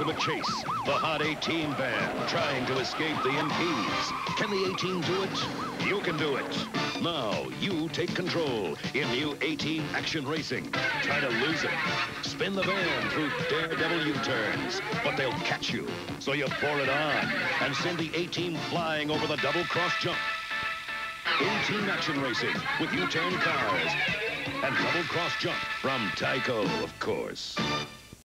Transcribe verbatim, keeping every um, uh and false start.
to the chase. The hot A-Team van trying to escape the M Ps. Can the A-Team do it? You can do it. Now you take control in new A-Team action racing. Try to lose it. Spin the van through daredevil U-turns, but they'll catch you. So you pour it on and send the A-Team flying over the double cross jump. A-Team action racing with U-turn cars and double cross jump from Tyco, of course.